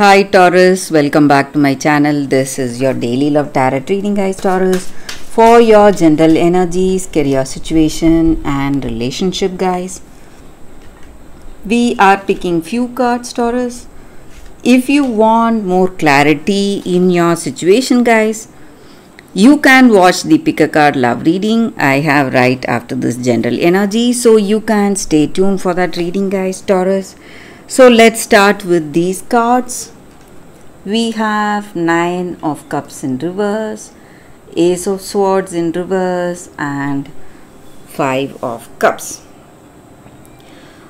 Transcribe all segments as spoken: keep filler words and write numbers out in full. Hi Taurus, welcome back to my channel. This is your daily love tarot reading, guys. Taurus, for your general energies, career situation and relationship, guys, we are picking few cards, Taurus. If you want more clarity in your situation, guys, you can watch the pick a card love reading I have right after this general energy, so you can stay tuned for that reading, guys. Taurus, so let's start with these cards. We have Nine of Cups in reverse, Ace of Swords in reverse and Five of Cups.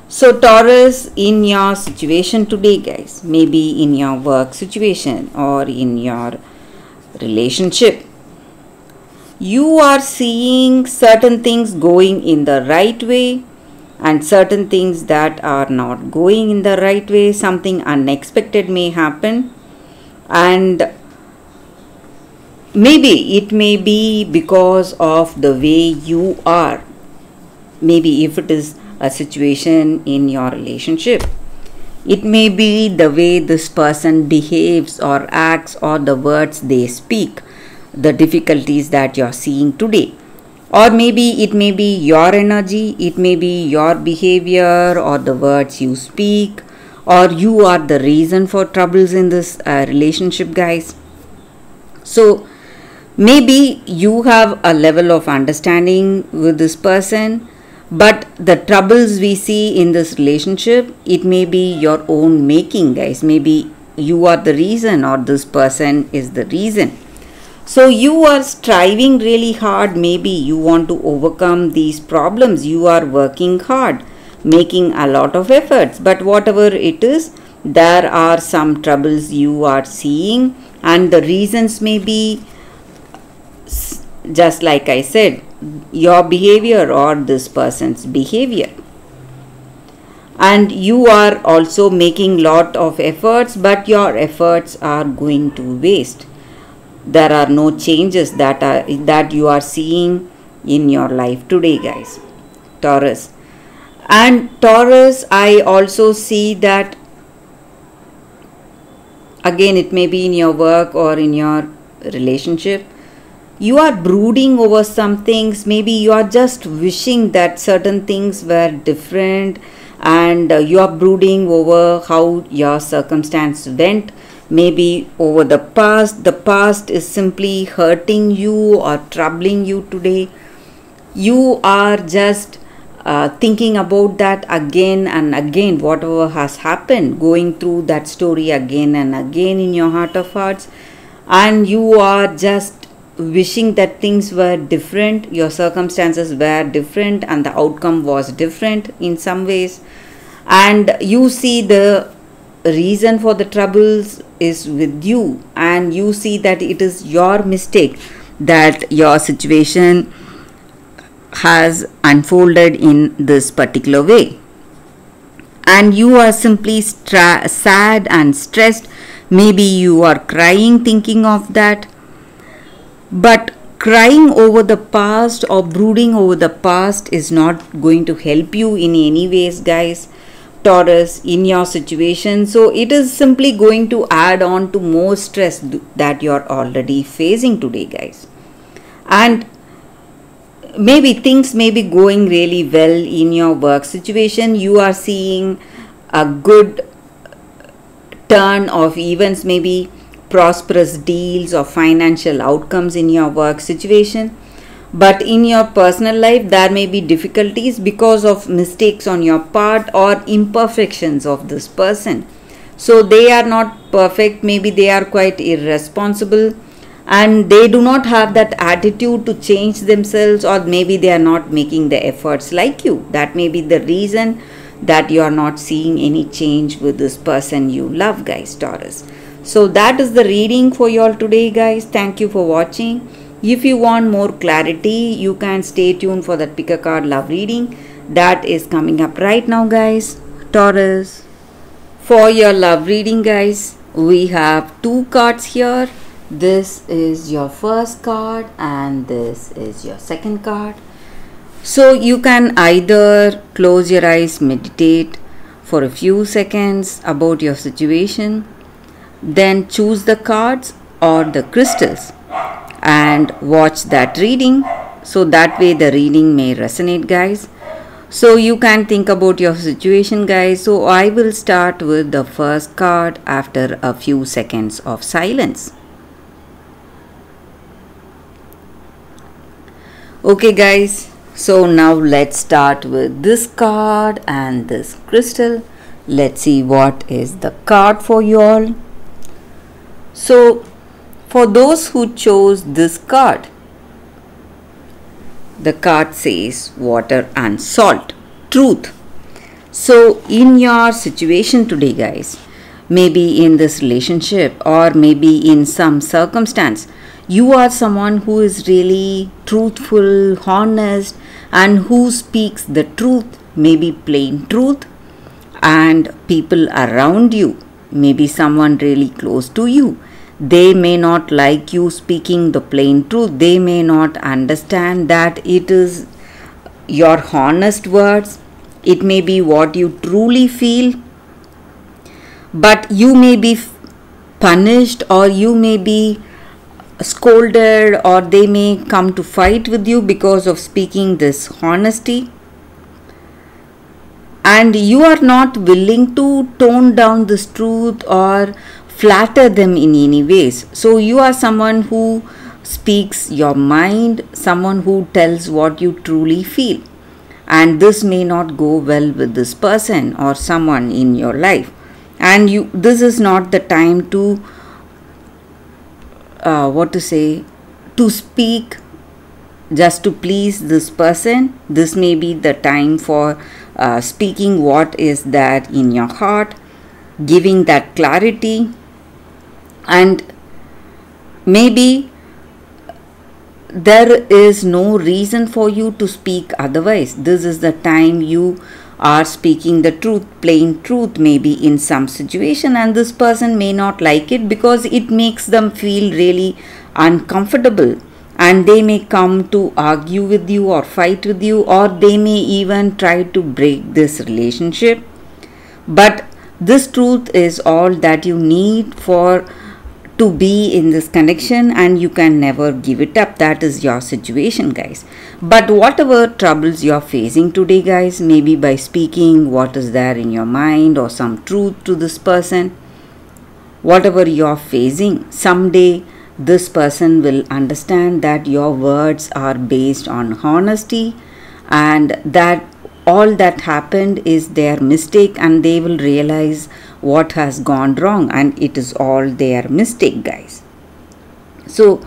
So Taurus, in your situation today, guys, maybe in your work situation or in your relationship, you are seeing certain things going in the right way and certain things that are not going in the right way. Something unexpected may happen, and maybe it may be because of the way you are. Maybe if it is a situation in your relationship, it may be the way this person behaves or acts or the words they speak, the difficulties that you're seeing today. Or maybe it may be your energy, it may be your behavior or the words you speak, or you are the reason for troubles in this uh, relationship, guys. So maybe you have a level of understanding with this person, but the troubles we see in this relationship, it may be your own making, guys. Maybe you are the reason or this person is the reason. So you are striving really hard. Maybe you want to overcome these problems. You are working hard, making a lot of efforts. But whatever it is, there are some troubles you are seeing, and the reasons may be, just like I said, your behavior or this person's behavior. And you are also making lot of efforts, but your efforts are going to waste. There are no changes that are that you are seeing in your life today, guys. Taurus, and Taurus, I also see that again, it may be in your work or in your relationship, you are brooding over some things. Maybe you are just wishing that certain things were different, and you are brooding over how your circumstance went. Maybe over the past, the past is simply hurting you or troubling you today. You are just uh, thinking about that again and again, whatever has happened, going through that story again and again in your heart of hearts. And you are just wishing that things were different, your circumstances were different and the outcome was different in some ways. And you see the reason for the troubles is with you, and you see that it is your mistake that your situation has unfolded in this particular way, and you are simply sad and stressed. Maybe you are crying thinking of that, but crying over the past or brooding over the past is not going to help you in any ways, guys. Taurus, in your situation, so it is simply going to add on to more stress that you are already facing today, guys. And maybe things may be going really well in your work situation. You are seeing a good turn of events, maybe prosperous deals or financial outcomes in your work situation. But in your personal life, there may be difficulties because of mistakes on your part or imperfections of this person. So they are not perfect, maybe they are quite irresponsible, and they do not have that attitude to change themselves, or maybe they are not making the efforts like you. That may be the reason that you are not seeing any change with this person you love, guys. Taurus, so that is the reading for you all today, guys. Thank you for watching. If you want more clarity, you can stay tuned for that pick a card love reading that is coming up right now, guys. Taurus, for your love reading, guys, we have two cards here. This is your first card and this is your second card. So you can either close your eyes, meditate for a few seconds about your situation, then choose the cards or the crystals and watch that reading. So that way the reading may resonate, guys. So you can think about your situation, guys. So I will start with the first card after a few seconds of silence. Okay, guys, so now let's start with this card and this crystal. Let's see what is the card for you all. So for those who chose this card, the card says water and salt, truth. So in your situation today, guys, maybe in this relationship or maybe in some circumstance, you are someone who is really truthful, honest, and who speaks the truth, maybe plain truth, and people around you, maybe someone really close to you, they may not like you speaking the plain truth. They may not understand that it is your honest words. It may be what you truly feel, but you may be punished or you may be scolded or they may come to fight with you because of speaking this honesty. And you are not willing to tone down this truth or flatter them in any ways. So you are someone who speaks your mind, someone who tells what you truly feel. And this may not go well with this person or someone in your life. And you, this is not the time to, uh, what to say, to speak just to please this person. This may be the time for uh, speaking what is that in your heart, giving that clarity. And maybe there is no reason for you to speak otherwise. This is the time you are speaking the truth, plain truth, maybe in some situation, and this person may not like it because it makes them feel really uncomfortable, and they may come to argue with you or fight with you, or they may even try to break this relationship. But this truth is all that you need for to be in this connection, and you can never give it up. That is your situation, guys. But whatever troubles you are facing today, guys, maybe by speaking what is there in your mind or some truth to this person, whatever you are facing, someday this person will understand that your words are based on honesty and that all that happened is their mistake, and they will realize what has gone wrong and it is all their mistake, guys. So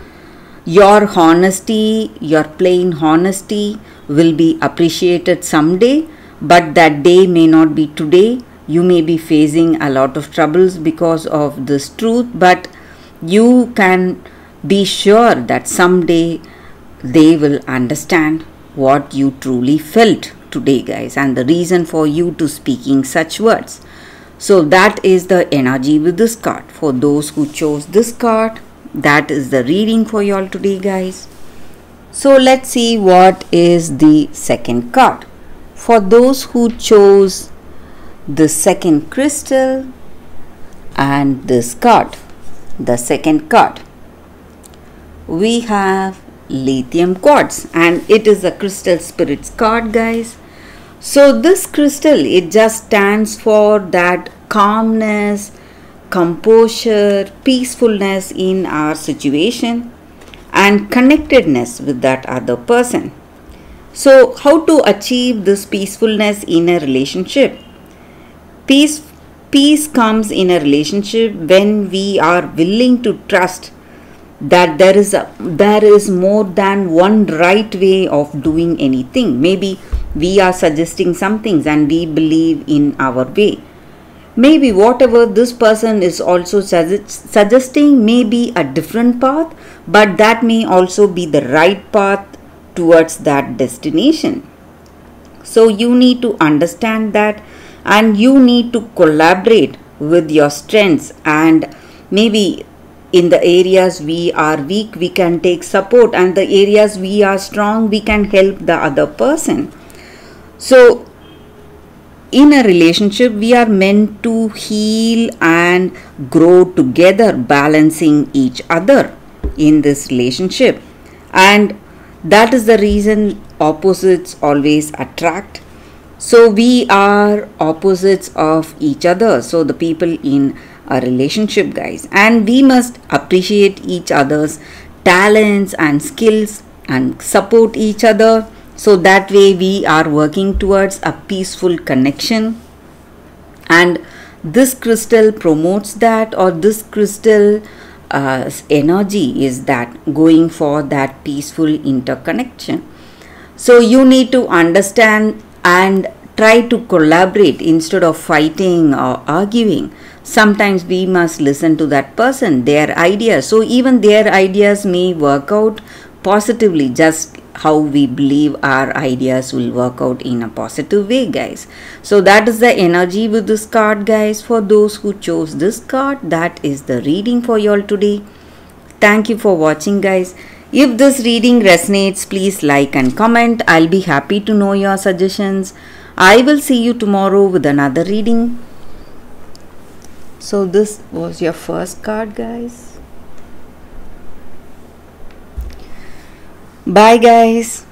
your honesty, your plain honesty will be appreciated someday, but that day may not be today. You may be facing a lot of troubles because of this truth, but you can be sure that someday they will understand what you truly felt today, guys, and the reason for you to speaking such words. So that is the energy with this card. For those who chose this card, that is the reading for you all today, guys. So let's see what is the second card. For those who chose the second crystal and this card, the second card, we have lithium quartz, and it is a crystal spirits card, guys. So this crystal, it just stands for that calmness, composure, peacefulness in our situation and connectedness with that other person. So how to achieve this peacefulness in a relationship? Peace, peace comes in a relationship when we are willing to trust that there is a there is more than one right way of doing anything. Maybe we are suggesting some things and we believe in our way. Maybe whatever this person is also suggest, suggesting may be a different path, but that may also be the right path towards that destination. So you need to understand that, and you need to collaborate with your strengths, and maybe in the areas we are weak, we can take support, and the areas we are strong, we can help the other person. So in a relationship, we are meant to heal and grow together, balancing each other in this relationship. And that is the reason opposites always attract. So we are opposites of each other. So the people in a relationship, guys, and we must appreciate each other's talents and skills and support each other. So that way we are working towards a peaceful connection, and this crystal promotes that, or this crystal uh, energy is that going for that peaceful interconnection. So you need to understand and try to collaborate instead of fighting or arguing. Sometimes we must listen to that person, their ideas. So even their ideas may work out positively, just how we believe our ideas will work out in a positive way, guys. So that is the energy with this card, guys. For those who chose this card, that is the reading for y'all today. Thank you for watching, guys. If this reading resonates, please like and comment. I'll be happy to know your suggestions. I will see you tomorrow with another reading. So this was your first card, guys. Bye, guys.